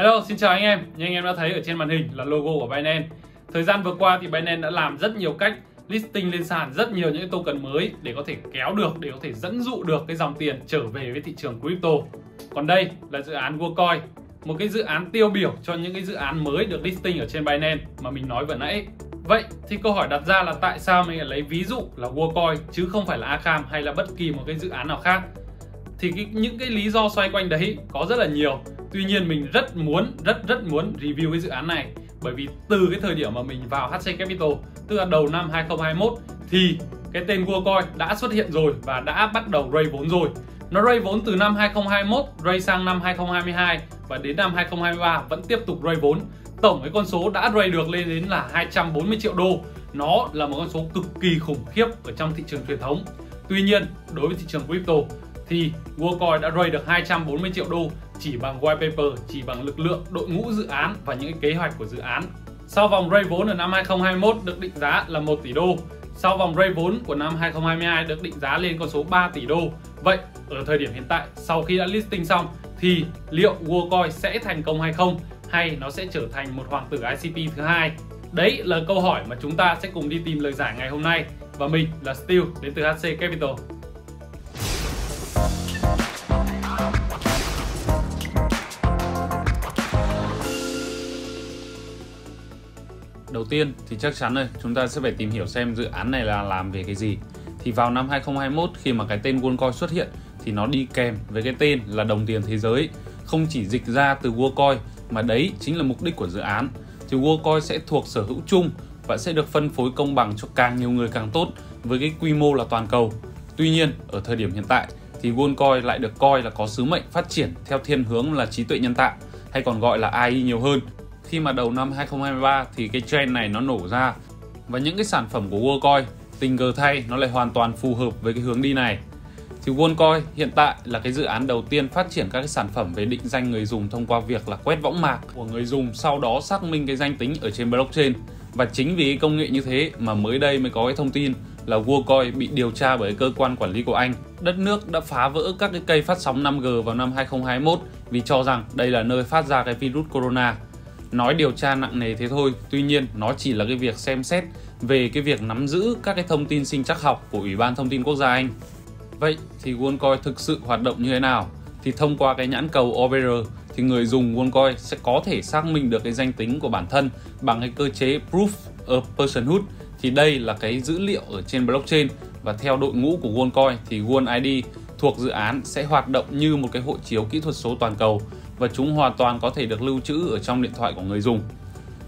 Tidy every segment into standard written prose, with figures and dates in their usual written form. Hello, xin chào anh em. Như anh em đã thấy ở trên màn hình là logo của Binance. Thời gian vừa qua thì Binance đã làm rất nhiều cách listing lên sàn rất nhiều những token mới để có thể kéo được, để có thể dẫn dụ được cái dòng tiền trở về với thị trường crypto. Còn đây là dự án WorldCoin, một cái dự án tiêu biểu cho những cái dự án mới được listing ở trên Binance mà mình nói vừa nãy. Vậy thì câu hỏi đặt ra là tại sao mình lại lấy ví dụ là WorldCoin chứ không phải là Acam hay là bất kỳ một cái dự án nào khác? Thì những cái lý do xoay quanh đấy có rất là nhiều. Tuy nhiên mình rất muốn review cái dự án này, bởi vì từ cái thời điểm mà mình vào HC Capital, tức là đầu năm 2021, thì cái tên WorldCoin đã xuất hiện rồi và đã bắt đầu raise vốn rồi. Nó raise vốn từ năm 2021, raise sang năm 2022 và đến năm 2023 vẫn tiếp tục raise vốn. Tổng cái con số đã raise được lên đến là 240 triệu đô. Nó là một con số cực kỳ khủng khiếp ở trong thị trường truyền thống. Tuy nhiên, đối với thị trường crypto thì WorldCoin đã raise được 240 triệu đô chỉ bằng white paper, chỉ bằng lực lượng, đội ngũ dự án và những kế hoạch của dự án. Sau vòng raise vốn ở năm 2021 được định giá là 1 tỷ đô. Sau vòng raise vốn của năm 2022 được định giá lên con số 3 tỷ đô. Vậy ở thời điểm hiện tại, sau khi đã listing xong thì liệu WorldCoin sẽ thành công hay không? Hay nó sẽ trở thành một hoàng tử ICP thứ hai? Đấy là câu hỏi mà chúng ta sẽ cùng đi tìm lời giải ngày hôm nay. Và mình là Steel đến từ HC Capital. Đầu tiên thì chắc chắn rồi, chúng ta sẽ phải tìm hiểu xem dự án này là làm về cái gì. Thì vào năm 2021, khi mà cái tên WorldCoin xuất hiện thì nó đi kèm với cái tên là đồng tiền thế giới. Không chỉ dịch ra từ WorldCoin mà đấy chính là mục đích của dự án. Thì WorldCoin sẽ thuộc sở hữu chung và sẽ được phân phối công bằng cho càng nhiều người càng tốt với cái quy mô là toàn cầu. Tuy nhiên, ở thời điểm hiện tại thì WorldCoin lại được coi là có sứ mệnh phát triển theo thiên hướng là trí tuệ nhân tạo, hay còn gọi là AI nhiều hơn. Khi mà đầu năm 2023 thì cái trend này nó nổ ra và những cái sản phẩm của WorldCoin tình cờ thay nó lại hoàn toàn phù hợp với cái hướng đi này. Thì WorldCoin hiện tại là cái dự án đầu tiên phát triển các cái sản phẩm về định danh người dùng thông qua việc là quét võng mạc của người dùng, sau đó xác minh cái danh tính ở trên blockchain. Và chính vì cái công nghệ như thế mà mới đây mới có cái thông tin là WorldCoin bị điều tra bởi cơ quan quản lý của Anh. Đất nước đã phá vỡ các cái cây phát sóng 5G vào năm 2021 vì cho rằng đây là nơi phát ra cái virus corona. Nói điều tra nặng nề thế thôi, tuy nhiên nó chỉ là cái việc xem xét về cái việc nắm giữ các cái thông tin sinh trắc học của Ủy ban Thông tin Quốc gia Anh. Vậy thì WorldCoin thực sự hoạt động như thế nào? Thì thông qua cái nhãn cầu OBR thì người dùng WorldCoin sẽ có thể xác minh được cái danh tính của bản thân bằng cái cơ chế Proof of Personhood. Thì đây là cái dữ liệu ở trên blockchain, và theo đội ngũ của WorldCoin thì World ID thuộc dự án sẽ hoạt động như một cái hộ chiếu kỹ thuật số toàn cầu, và chúng hoàn toàn có thể được lưu trữ ở trong điện thoại của người dùng.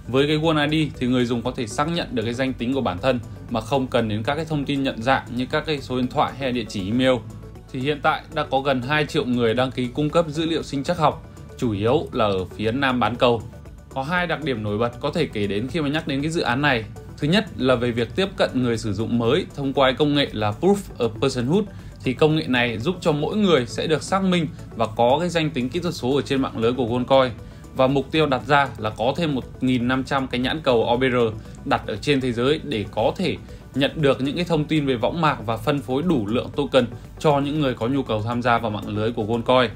Với cái World ID thì người dùng có thể xác nhận được cái danh tính của bản thân mà không cần đến các cái thông tin nhận dạng như các cái số điện thoại hay địa chỉ email. Thì hiện tại đã có gần 2 triệu người đăng ký cung cấp dữ liệu sinh trắc học, chủ yếu là ở phía Nam bán cầu. Có hai đặc điểm nổi bật có thể kể đến khi mà nhắc đến cái dự án này. Thứ nhất là về việc tiếp cận người sử dụng mới thông qua công nghệ là Proof of Personhood. Thì công nghệ này giúp cho mỗi người sẽ được xác minh và có cái danh tính kỹ thuật số ở trên mạng lưới của WorldCoin. Và mục tiêu đặt ra là có thêm 1.500 cái nhãn cầu OBR đặt ở trên thế giới để có thể nhận được những cái thông tin về võng mạc và phân phối đủ lượng token cho những người có nhu cầu tham gia vào mạng lưới của WorldCoin.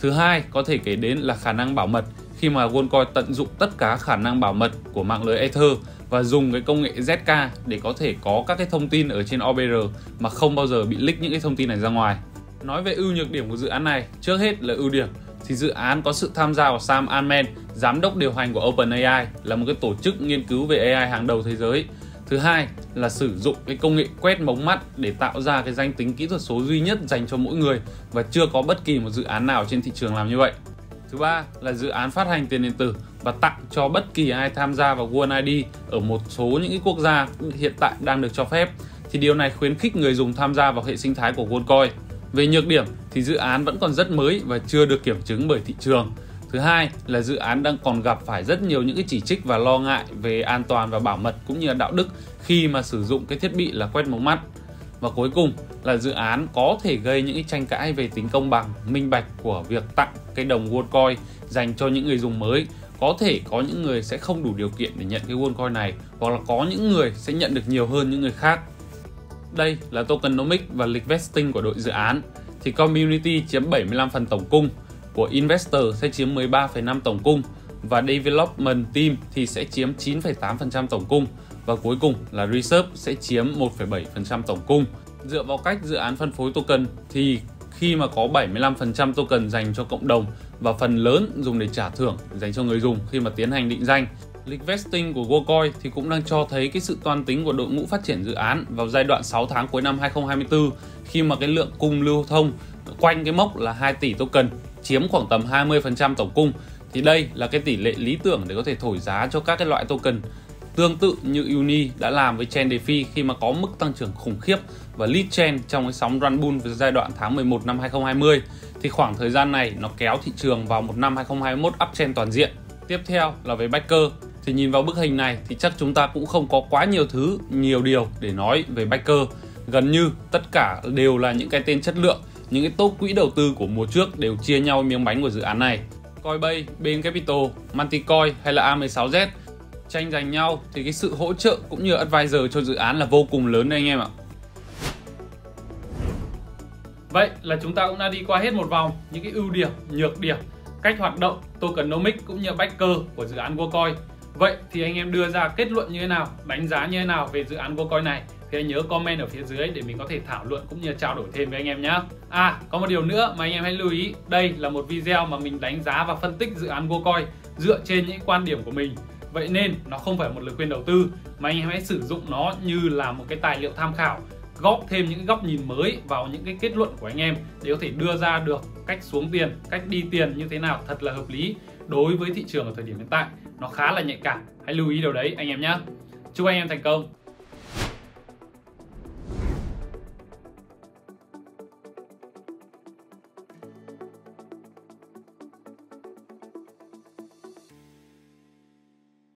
Thứ hai có thể kể đến là khả năng bảo mật, khi mà WorldCoin tận dụng tất cả khả năng bảo mật của mạng lưới Ether và dùng cái công nghệ ZK để có thể có các cái thông tin ở trên OBR mà không bao giờ bị leak những cái thông tin này ra ngoài. Nói về ưu nhược điểm của dự án này, trước hết là ưu điểm thì dự án có sự tham gia của Sam Altman, giám đốc điều hành của OpenAI, là một cái tổ chức nghiên cứu về AI hàng đầu thế giới. Thứ hai là sử dụng cái công nghệ quét mống mắt để tạo ra cái danh tính kỹ thuật số duy nhất dành cho mỗi người, và chưa có bất kỳ một dự án nào trên thị trường làm như vậy. Thứ ba là dự án phát hành tiền điện tử và tặng cho bất kỳ ai tham gia vào World ID ở một số những cái quốc gia hiện tại đang được cho phép. Thì điều này khuyến khích người dùng tham gia vào hệ sinh thái của WorldCoin. Về nhược điểm thì dự án vẫn còn rất mới và chưa được kiểm chứng bởi thị trường. Thứ hai là dự án đang còn gặp phải rất nhiều những cái chỉ trích và lo ngại về an toàn và bảo mật cũng như là đạo đức khi mà sử dụng cái thiết bị là quét mống mắt. Và cuối cùng là dự án có thể gây những cái tranh cãi về tính công bằng, minh bạch của việc tặng cái đồng WorldCoin dành cho những người dùng mới. Có thể có những người sẽ không đủ điều kiện để nhận cái WorldCoin này, hoặc là có những người sẽ nhận được nhiều hơn những người khác. Đây là tokenomics và lịch vesting của đội dự án. Thì community chiếm 75% tổng cung, của investor sẽ chiếm 13,5% tổng cung, và Development Team thì sẽ chiếm 9,8% tổng cung, và cuối cùng là Reserve sẽ chiếm 1,7% tổng cung. Dựa vào cách dự án phân phối token thì khi mà có 75% token dành cho cộng đồng và phần lớn dùng để trả thưởng dành cho người dùng khi mà tiến hành định danh. Lịch vesting của WorldCoin thì cũng đang cho thấy cái sự toan tính của đội ngũ phát triển dự án vào giai đoạn 6 tháng cuối năm 2024, khi mà cái lượng cung lưu thông quanh cái mốc là 2 tỷ token chiếm khoảng tầm 20% tổng cung. Thì đây là cái tỷ lệ lý tưởng để có thể thổi giá cho các cái loại token, tương tự như Uni đã làm với Chain DeFi khi mà có mức tăng trưởng khủng khiếp, và LeadChain trong cái sóng run bull giai đoạn tháng 11 năm 2020. Thì khoảng thời gian này nó kéo thị trường vào một năm 2021 uptrend toàn diện. Tiếp theo là về backer. Thì nhìn vào bức hình này thì chắc chúng ta cũng không có quá nhiều điều để nói về backer. Gần như tất cả đều là những cái tên chất lượng, những cái top quỹ đầu tư của mùa trước đều chia nhau miếng bánh của dự án này. Coinbase, BN Capital, Multicoin hay là A16Z tranh giành nhau, thì cái sự hỗ trợ cũng như advisor cho dự án là vô cùng lớn đây anh em ạ. Vậy là chúng ta cũng đã đi qua hết một vòng những cái ưu điểm, nhược điểm, cách hoạt động, tokenomics cũng như backer của dự án WorldCoin. Vậy thì anh em đưa ra kết luận như thế nào, đánh giá như thế nào về dự án WorldCoin này? Thì anh nhớ comment ở phía dưới để mình có thể thảo luận cũng như trao đổi thêm với anh em nhé. À, có một điều nữa mà anh em hãy lưu ý, đây là một video mà mình đánh giá và phân tích dự án WorldCoin dựa trên những quan điểm của mình. Vậy nên nó không phải một lời khuyên đầu tư, mà anh em hãy sử dụng nó như là một cái tài liệu tham khảo, góp thêm những góc nhìn mới vào những cái kết luận của anh em để có thể đưa ra được cách xuống tiền, cách đi tiền như thế nào thật là hợp lý đối với thị trường ở thời điểm hiện tại. Nó khá là nhạy cảm, hãy lưu ý điều đấy anh em nhé. Chúc anh em thành công.